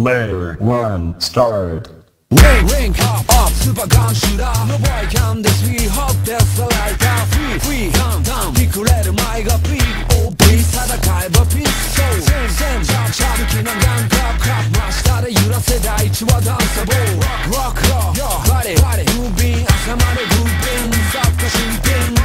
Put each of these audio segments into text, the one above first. Player one, start. Ring, ring, hop, up, super gun shooter. Nobody can this we hop, that's the light. Free, free, down, down. Piccolo, my god, please. Oh, please, I got a piece. So, same, same, jump, jump, kicking on gun, crap, crap. Master, you don't say that you are danceable. Rock, rock, yo, body, body. You being a samana, you being stop, pushing, pin,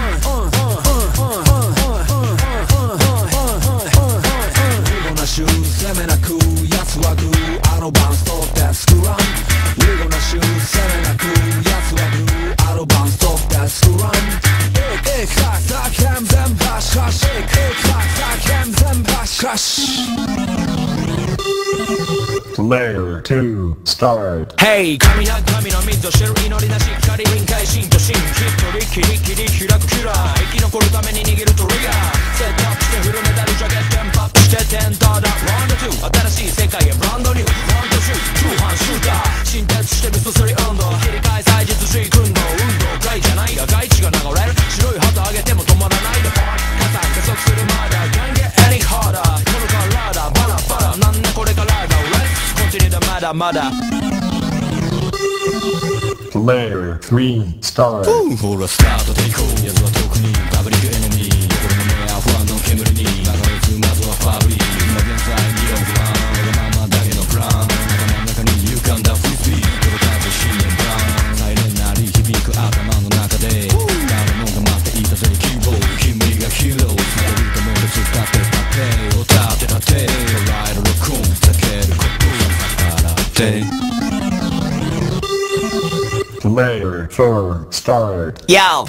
Player 2, start. Hey! Kamiya Kamina Mizo Shell Inori Nashi Kari Inkai Shinto Shin Hito Riki Riki Riki Raku Kira Ikinokoru Tame ni Nigeru to Riga Set up shite Furu Metal Jacket Temp Up shite Tenta da Round 2 Atarashii Sekai Brand New Round 2 Two-hand Shooter Shintetsu shite Miso Suri Undo Kirikai Saijitsu Shui Kundo Undo Gai Janai Gai Chi ga Nagareru Shiroi Hata Agete mo Tomaranai The Park Kasa Kesoku Suru Mada Can't get any harder Kono Karada Bara Bara Nanne Kore Karada Player 3 star. Boom for a start to take hold. Yes, what took me? Public enemy. From the air, one don't care. Not only to Mazo Fabri. Not inside the old Mama Dagan of Brown. You can da Fufi. You're a machine and brown. Silent Nari, he pick up a man on that day. Down on the map, eat a very kilo. He made a kilo. The moment to tap it, pay or tap it, pay. Ride a raccoon, take care. Player 4, start. Yo!